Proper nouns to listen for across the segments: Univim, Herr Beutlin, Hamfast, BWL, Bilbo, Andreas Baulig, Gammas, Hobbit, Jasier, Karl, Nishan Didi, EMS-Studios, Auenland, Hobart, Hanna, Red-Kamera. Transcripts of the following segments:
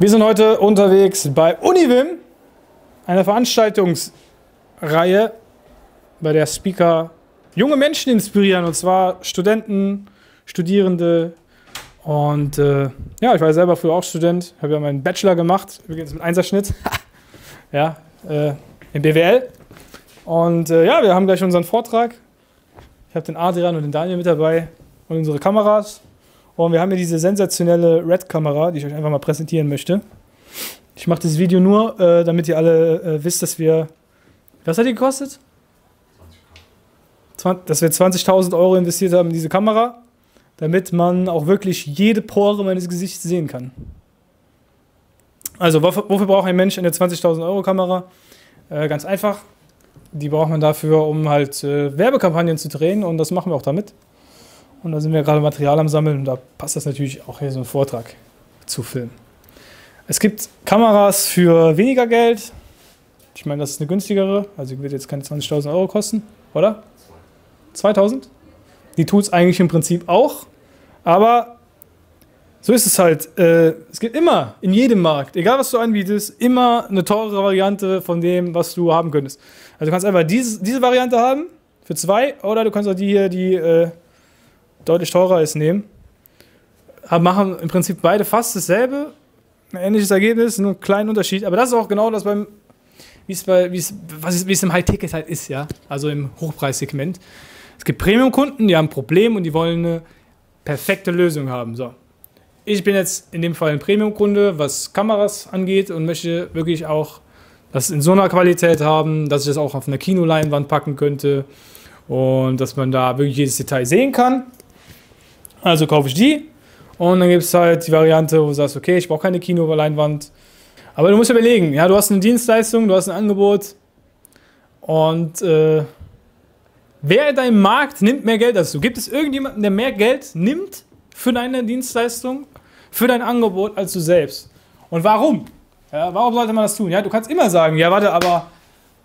Wir sind heute unterwegs bei Univim, einer Veranstaltungsreihe, bei der Speaker junge Menschen inspirieren, und zwar Studenten, Studierende und ja, ich war selber früher auch Student, habe ja meinen Bachelor gemacht, übrigens mit Einserschnitt, ja, im BWL, und ja, wir haben gleich unseren Vortrag. Ich habe den Adrian und den Daniel mit dabei und unsere Kameras. Und wir haben hier diese sensationelle Red-Kamera, die ich euch einfach mal präsentieren möchte. Ich mache dieses Video nur, damit ihr alle wisst, dass wir... Was hat die gekostet? 20.000. Dass wir 20.000 Euro investiert haben in diese Kamera, damit man auch wirklich jede Pore meines Gesichts sehen kann. Also, wofür braucht ein Mensch eine 20.000 Euro Kamera? Ganz einfach. Die braucht man dafür, um halt Werbekampagnen zu drehen, und das machen wir auch damit. Und da sind wir gerade Material am Sammeln, und da passt das natürlich auch, hier so einen Vortrag zu filmen. Es gibt Kameras für weniger Geld. Ich meine, das ist eine günstigere, also wird jetzt keine 20.000 Euro kosten, oder? 2.000? Die tut es eigentlich im Prinzip auch, aber so ist es halt. Es gibt immer, in jedem Markt, egal was du anbietest, immer eine teurere Variante von dem, was du haben könntest. Also du kannst einfach diese Variante haben, für 2, oder du kannst auch die hier, die... deutlich teurer ist, nehmen. Aber machen im Prinzip beide fast dasselbe, ein ähnliches Ergebnis, nur einen kleinen Unterschied. Aber das ist auch genau das, wie es im High-Ticket halt ist, ja, also im Hochpreissegment. Es gibt Premium-Kunden, die haben ein Problem und die wollen eine perfekte Lösung haben. So. Ich bin jetzt in dem Fall ein Premium-Kunde, was Kameras angeht, und möchte wirklich auch das in so einer Qualität haben, dass ich das auch auf einer Kinoleinwand packen könnte und dass man da wirklich jedes Detail sehen kann. Also kaufe ich die, und dann gibt es halt die Variante, wo du sagst, okay, ich brauche keine Kinoleinwand. Aber du musst überlegen, ja, du hast eine Dienstleistung, du hast ein Angebot, und wer in deinem Markt nimmt mehr Geld als du? Gibt es irgendjemanden, der mehr Geld nimmt für deine Dienstleistung, für dein Angebot als du selbst? Und warum? Ja, warum sollte man das tun? Ja, du kannst immer sagen, ja warte, aber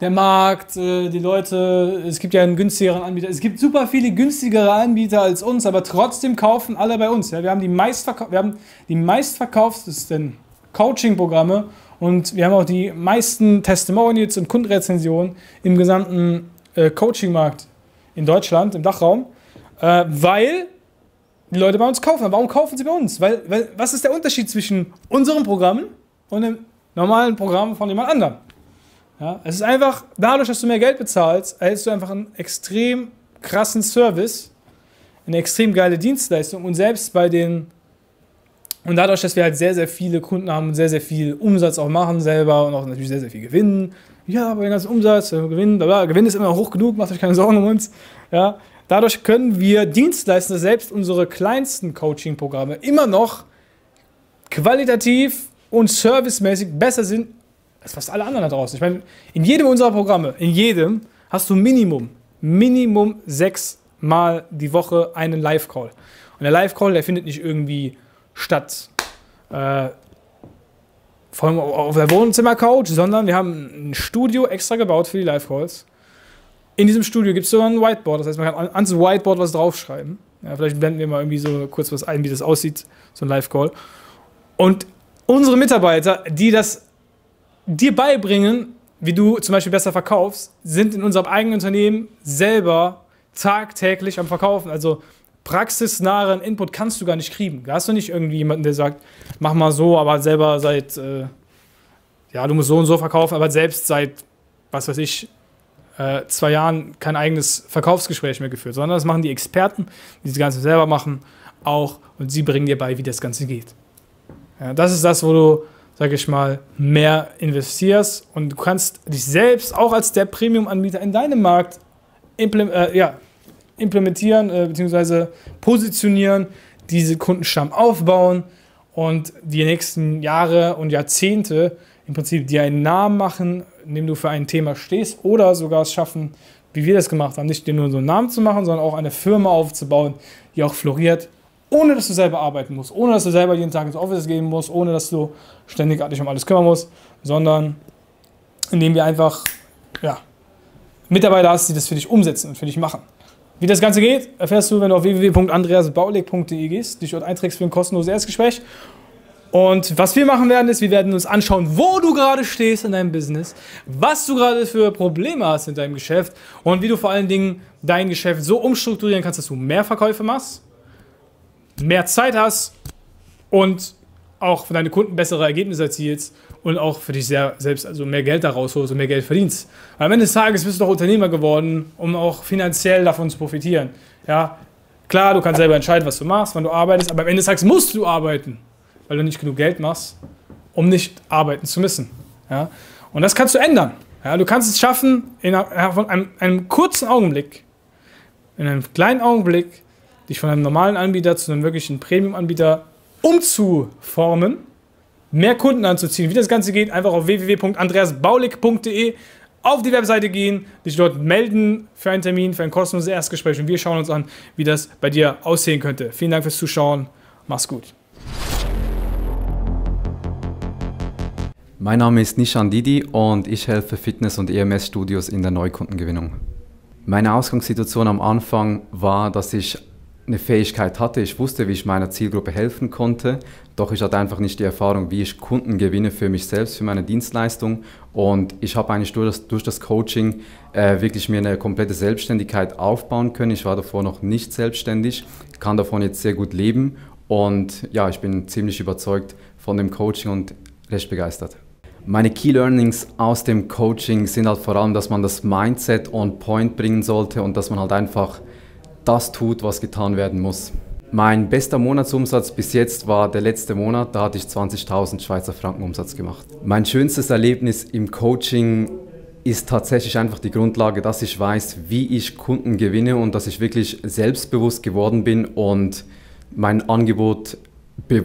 der Markt, die Leute, es gibt ja einen günstigeren Anbieter. Es gibt super viele günstigere Anbieter als uns, aber trotzdem kaufen alle bei uns. Ja? Wir haben die meistverkauftesten Coaching-Programme, und wir haben auch die meisten Testimonials und Kundenrezensionen im gesamten Coaching-Markt in Deutschland, im Dachraum, weil die Leute bei uns kaufen. Warum kaufen sie bei uns? Weil was ist der Unterschied zwischen unserem Programm und dem normalen Programm von jemand anderem? Ja, es ist einfach, dadurch, dass du mehr Geld bezahlst, erhältst du einfach einen extrem krassen Service, eine extrem geile Dienstleistung, und selbst bei den, und dadurch, dass wir halt sehr, sehr viele Kunden haben und sehr, sehr viel Umsatz auch machen selber und auch natürlich sehr, sehr viel gewinnen, ja, bei dem ganzen Umsatz, Gewinn, blablabla, Gewinn ist immer hoch genug, macht euch keine Sorgen um uns, ja, dadurch können wir Dienstleister, selbst unsere kleinsten Coaching-Programme, immer noch qualitativ und servicemäßig besser sind als fast alle anderen da draußen. Ich meine, in jedem unserer Programme, in jedem, hast du Minimum 6-mal die Woche einen Live-Call. Und der Live-Call, der findet nicht irgendwie statt, vor allem auf der Wohnzimmercouch, sondern wir haben ein Studio extra gebaut für die Live-Calls. In diesem Studio gibt es sogar ein Whiteboard, das heißt, man kann ans Whiteboard was draufschreiben. Ja, vielleicht blenden wir mal irgendwie so kurz was ein, wie das aussieht, so ein Live-Call. Und unsere Mitarbeiter, die das dir beibringen, wie du zum Beispiel besser verkaufst, sind in unserem eigenen Unternehmen selber tagtäglich am Verkaufen. Also praxisnahen Input kannst du gar nicht kriegen. Da hast du nicht irgendwie jemanden, der sagt, mach mal so, aber selber seit, ja, du musst so und so verkaufen, aber selbst seit, was weiß ich, 2 Jahren kein eigenes Verkaufsgespräch mehr geführt, sondern das machen die Experten, die das Ganze selber machen, auch, und sie bringen dir bei, wie das Ganze geht. Ja, das ist das, wo du, sage ich mal, mehr investierst, und du kannst dich selbst auch als der Premium-Anbieter in deinem Markt implementieren bzw. positionieren, diese Kundenstamm aufbauen und die nächsten Jahre und Jahrzehnte im Prinzip dir einen Namen machen, indem du für ein Thema stehst, oder sogar es schaffen, wie wir das gemacht haben, nicht nur so einen Namen zu machen, sondern auch eine Firma aufzubauen, die auch floriert, ohne dass du selber arbeiten musst, ohne dass du selber jeden Tag ins Office gehen musst, ohne dass du ständig dich um alles kümmern musst, sondern indem wir einfach, ja, Mitarbeiter hast, die das für dich umsetzen und für dich machen. Wie das Ganze geht, erfährst du, wenn du auf www.andreasbaulig.de gehst, dich dort einträgst für ein kostenloses Erstgespräch, Und was wir machen werden, ist, wir werden uns anschauen, wo du gerade stehst in deinem Business, was du gerade für Probleme hast in deinem Geschäft und wie du vor allen Dingen dein Geschäft so umstrukturieren kannst, dass du mehr Verkäufe machst, mehr Zeit hast und auch für deine Kunden bessere Ergebnisse erzielst und auch für dich selbst also mehr Geld da rausholst und mehr Geld verdienst. Weil am Ende des Tages bist du doch Unternehmer geworden, um auch finanziell davon zu profitieren. Ja, klar, du kannst selber entscheiden, was du machst, wann du arbeitest, aber am Ende des Tages musst du arbeiten, weil du nicht genug Geld machst, um nicht arbeiten zu müssen. Ja? Und das kannst du ändern. Ja? Du kannst es schaffen, innerhalb von einem kurzen Augenblick, in einem kleinen Augenblick, dich von einem normalen Anbieter zu einem wirklichen Premium-Anbieter umzuformen, mehr Kunden anzuziehen. Wie das Ganze geht, einfach auf www.andreasbaulig.de auf die Webseite gehen, dich dort melden für einen Termin, für ein kostenloses Erstgespräch und wir schauen uns an, wie das bei dir aussehen könnte. Vielen Dank fürs Zuschauen. Mach's gut. Mein Name ist Nishan Didi und ich helfe Fitness- und EMS-Studios in der Neukundengewinnung. Meine Ausgangssituation am Anfang war, dass ich eine Fähigkeit hatte, ich wusste, wie ich meiner Zielgruppe helfen konnte, doch ich hatte einfach nicht die Erfahrung, wie ich Kunden gewinne für mich selbst, für meine Dienstleistung und ich habe eigentlich durch das Coaching wirklich mir eine komplette Selbstständigkeit aufbauen können. Ich war davor noch nicht selbstständig, kann davon jetzt sehr gut leben und ja, ich bin ziemlich überzeugt von dem Coaching und recht begeistert. Meine Key Learnings aus dem Coaching sind halt vor allem, dass man das Mindset on point bringen sollte und dass man halt einfach das tut, was getan werden muss. Mein bester Monatsumsatz bis jetzt war der letzte Monat, da hatte ich 20.000 Schweizer Franken Umsatz gemacht. Mein schönstes Erlebnis im Coaching ist tatsächlich einfach die Grundlage, dass ich weiß, wie ich Kunden gewinne und dass ich wirklich selbstbewusst geworden bin und mein Angebot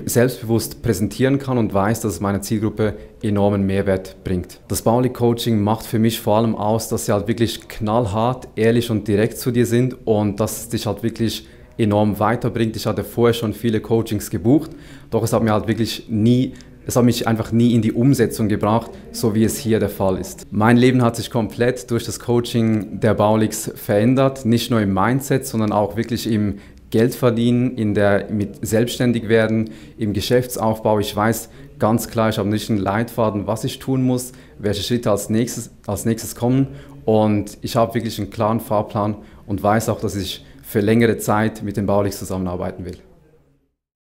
selbstbewusst präsentieren kann und weiß, dass es meiner Zielgruppe enormen Mehrwert bringt. Das Baulig Coaching macht für mich vor allem aus, dass sie halt wirklich knallhart, ehrlich und direkt zu dir sind und dass es dich halt wirklich enorm weiterbringt. Ich hatte vorher schon viele Coachings gebucht, doch es hat mir halt wirklich es hat mich einfach nie in die Umsetzung gebracht, so wie es hier der Fall ist. Mein Leben hat sich komplett durch das Coaching der Bauligs verändert, nicht nur im Mindset, sondern auch wirklich im Geld verdienen, mit selbstständig werden, im Geschäftsaufbau. Ich weiß ganz klar, ich habe nicht einen Leitfaden, was ich tun muss, welche Schritte als nächstes kommen und ich habe wirklich einen klaren Fahrplan und weiß auch, dass ich für längere Zeit mit den Bauligs zusammenarbeiten will.